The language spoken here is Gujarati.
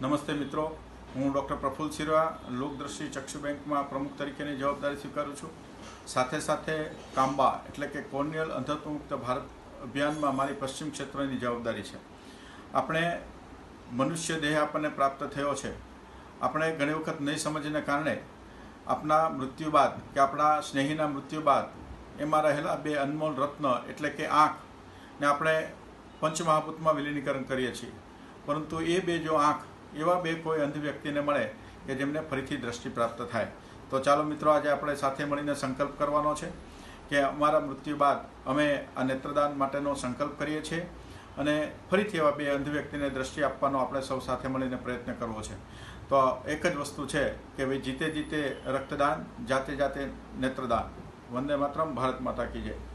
નમસ્તે મિત્રો, હું ડૉક્ટર પ્રફુલ શિરોયા લોકદ્રષ્ટિ ચક્ષુ બેંકમાં પ્રમુખ તરીકેની જવાબદારી સ્વીકારું છું। સાથે સાથે કાંબા એટલે કે કોર્નિયલ અંધત્વ મુક્ત ભારત અભિયાનમાં મારી પશ્ચિમ ક્ષેત્રની જવાબદારી છે। આપણે મનુષ્ય દેહ આપણને પ્રાપ્ત થયો છે। આપણે ઘણી વખત નહીં સમજને કારણે આપણા મૃત્યુ બાદ કે આપણા સ્નેહીના મૃત્યુ બાદ એમાં રહેલા બે અનમોલ રત્ન એટલે કે આંખને આપણે પંચમહાભૂતમાં વિલીનીકરણ કરીએ છીએ, પરંતુ એ બે જો આંખ एवा बे कोई अंध व्यक्ति ने मळे के जेमने फरीथी दृष्टि प्राप्त थाय। तो चालो मित्रों, आज आपणे साथे मळीने संकल्प करवानो छे के अमारा मृत्यु बाद अमे आ नेत्रदान माटेनो संकल्प करीए छे अने फरीथी एवा बे अंध व्यक्तिने दृष्टि आपवानो आपणे सौ साथे मळीने प्रयत्न करवो छे। तो एक ज वस्तु छे के भाई जीते जीते रक्तदान, जाते जाते नेत्रदान। वंदे मातरम, भारत माता की जय।